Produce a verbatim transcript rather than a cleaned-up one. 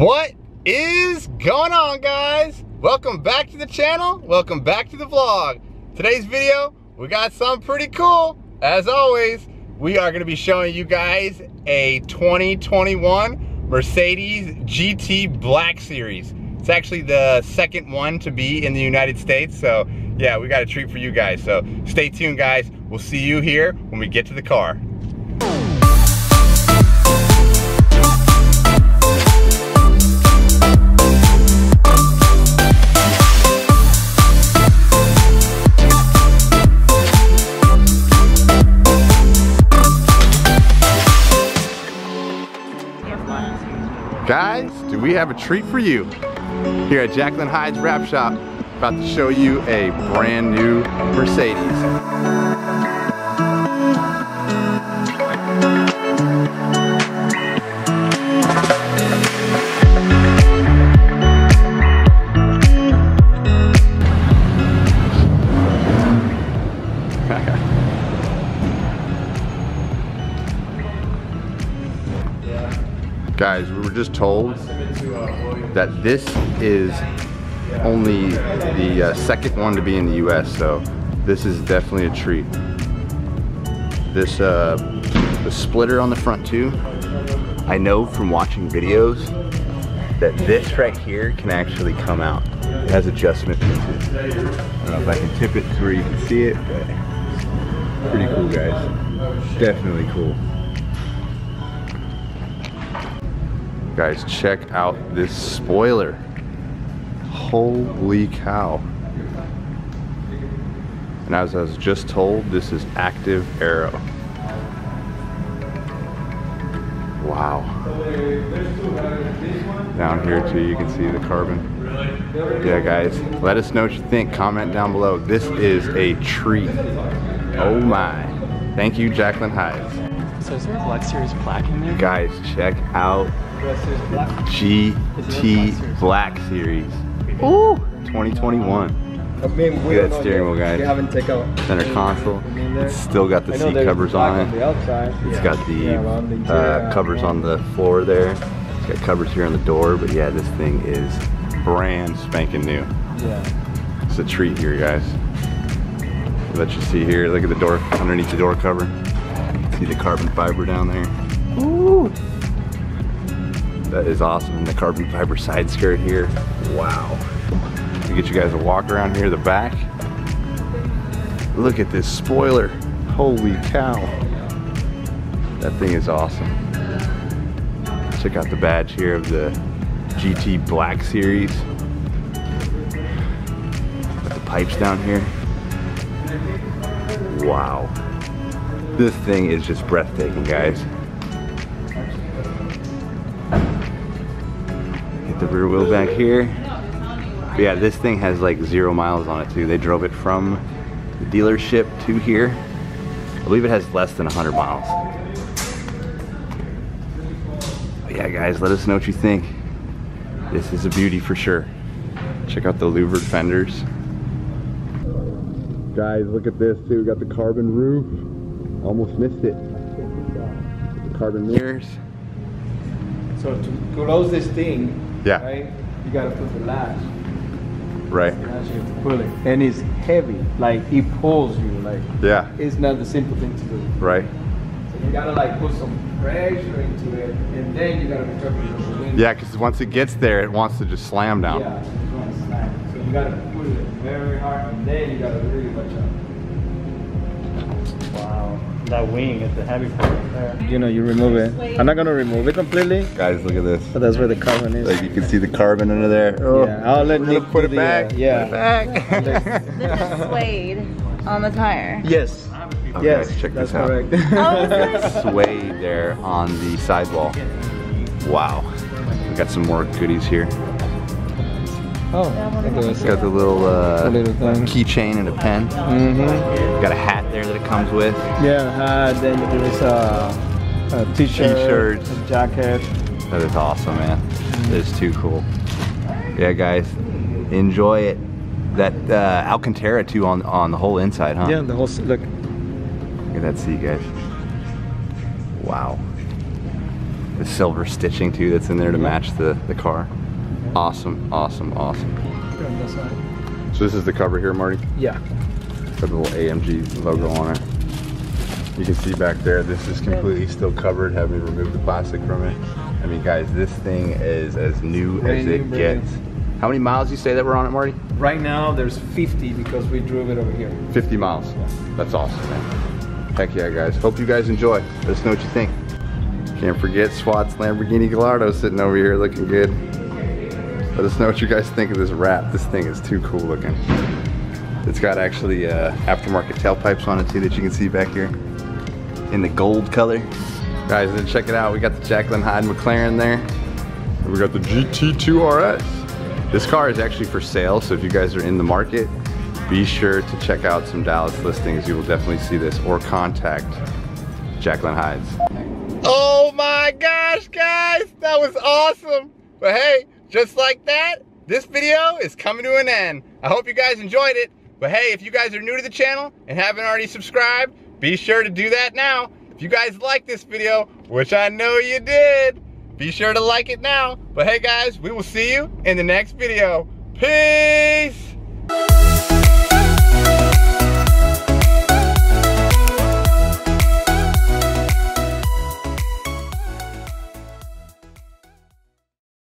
What is going on, guys? Welcome back to the channel. Welcome back to the vlog. Today's video, we got something pretty cool. As always, we are going to be showing you guys a twenty twenty-one Mercedes G T Black Series. It's actually the second one to be in the United States. So yeah, we got a treat for you guys. So stay tuned, guys. We'll see you here when we get to the car. Guys, do we have a treat for you? Here at Jekyll and Hyde's Wrap Shop, about to show you a brand new Mercedes. Guys, we were just told that this is only the uh, second one to be in the U S, so this is definitely a treat. This, uh, the splitter on the front too, I know from watching videos that this right here can actually come out. It has adjustment pieces. I don't know if I can tip it to where you can see it, but pretty cool, guys. Definitely cool. Guys, check out this spoiler. Holy cow. And as I was just told, this is active aero. Wow. Down here too, you can see the carbon. Yeah, guys, let us know what you think. Comment down below. This is a treat. Oh my. Thank you, Jekyll and Hyde's. So is there a Black Series Black in there? Guys, check out G T Black Series. Ooh, twenty twenty-one. Look at that steering wheel, guys. Center console. It's still got the seat covers on it. It's got the uh, covers on the floor there. It's got covers here on the door. But yeah, this thing is brand spanking new. Yeah. It's a treat here, guys. I'll let you see here. Look at the door underneath the door cover. See the carbon fiber down there. Ooh. That is awesome. And the carbon fiber side skirt here. Wow. To get you guys a walk around here, the back. Look at this spoiler. Holy cow. That thing is awesome. Check out the badge here of the G T Black Series. Got the pipes down here. Wow. This thing is just breathtaking, guys. The rear wheel back here. But yeah, this thing has like zero miles on it too. They drove it from the dealership to here. I believe it has less than one hundred miles. But yeah, guys, let us know what you think. This is a beauty for sure. Check out the louvered fenders. Guys, look at this too. We got the carbon roof. Almost missed it. The carbon mirrors. So to close this thing, yeah, right? You gotta put the latch. Right. The latch, you have to pull it. And it's heavy. Like it pulls you. Like yeah. It's not the simple thing to do. Right. So you gotta like put some pressure into it, and then you gotta be careful with the window. Yeah, because once it gets there, it wants to just slam down. Yeah, it just wants to slam. So you gotta pull it very hard, and then you gotta really watch out. Wow. That wing is the heavy part there. You know, you remove it. I'm not gonna remove it completely. Guys, look at this. But that's where the carbon is. Like you can see the carbon under there. Oh, yeah. I'll let Nick put it back. Yeah. Put it back. This is suede on the tire. Yes. Okay, yes. Check this out. Correct. It's suede there on the sidewall. Wow. We got some more goodies here. Oh, it's got the little, uh, little keychain and a pen. Mm-hmm. Got a hat there that it comes with. Yeah, uh, then there is a, a t-shirt, a jacket. That is awesome, man. Mm-hmm. That is too cool. Yeah, guys, enjoy it. That uh, Alcantara too on on the whole inside, huh? Yeah, the whole look. Look at that seat, guys. Wow. the silver stitching too that's in there to match the, the car. Awesome, awesome, awesome. So this is the cover here, Marty? Yeah. Got the little A M G logo on it. You can see back there, this is completely still covered, having removed the plastic from it. I mean, guys, this thing is as new brand as new, it gets. New. How many miles do you say that we're on it, Marty? Right now, there's fifty because we drove it over here. fifty miles. Yeah. That's awesome, man. Heck yeah, guys. Hope you guys enjoy. Let us know what you think. Can't forget Swat's Lamborghini Gallardo sitting over here looking good. Let us know what you guys think of this wrap. This thing is too cool looking. It's got actually uh, aftermarket tailpipes on it too that you can see back here in the gold color. Guys, then check it out. We got the Jekyll and Hyde McLaren there. And we got the G T two R S. This car is actually for sale, so if you guys are in the market, be sure to check out some Dallas listings. You will definitely see this, or contact Jekyll and Hyde's. Oh my gosh, guys, that was awesome. But hey, just like that, this video is coming to an end. I hope you guys enjoyed it. But hey, if you guys are new to the channel and haven't already subscribed, be sure to do that now. If you guys like this video, which I know you did, be sure to like it now. But hey guys, we will see you in the next video. Peace!